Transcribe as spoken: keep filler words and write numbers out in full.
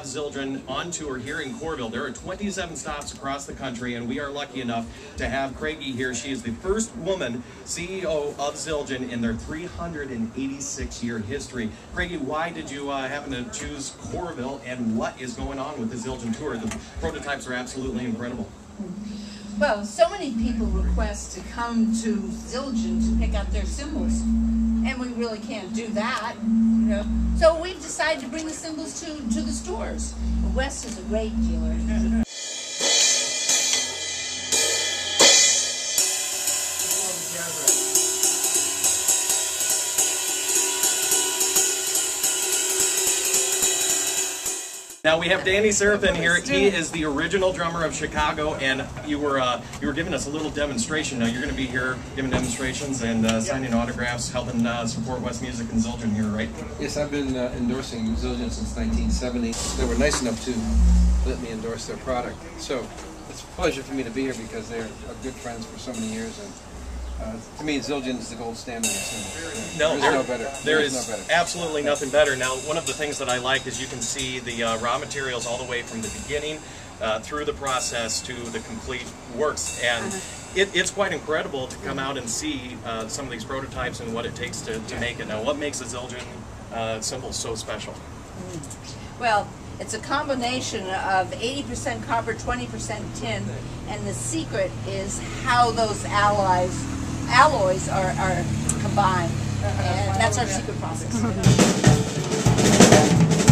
have Zildjian on tour here in Coralville. There are twenty-seven stops across the country, and we are lucky enough to have Craigie here. She is the first woman C E O of Zildjian in their three hundred eighty-six year history. Craigie, why did you uh, happen to choose Coralville, and what is going on with the Zildjian tour? The prototypes are absolutely incredible. Well, so many people request to come to Zildjian to pick up their cymbals, and we really can't do that, you know. So we've decided to bring the cymbals to, to the stores. West is a great dealer. Now we have Danny Seraphine here. He is the original drummer of Chicago, and you were uh, you were giving us a little demonstration. Now you're going to be here giving demonstrations and uh, signing autographs, helping uh, support West Music and Zildjian here, right? Yes, I've been uh, endorsing Zildjian since nineteen seventy. They were nice enough to let me endorse their product. So it's a pleasure for me to be here because they're good friends for so many years. And Uh, to me, Zildjian is the gold standard. No, there, there is no better. There, there is, is no better. Absolutely nothing better. Now, one of the things that I like is you can see the uh, raw materials all the way from the beginning uh, through the process to the complete works. And it, it's quite incredible to come out and see uh, some of these prototypes and what it takes to, to make it. Now, what makes a Zildjian uh, symbol so special? Well, it's a combination of eighty percent copper, twenty percent tin, and the secret is how those alloys Alloys are, are combined, and that's our secret process.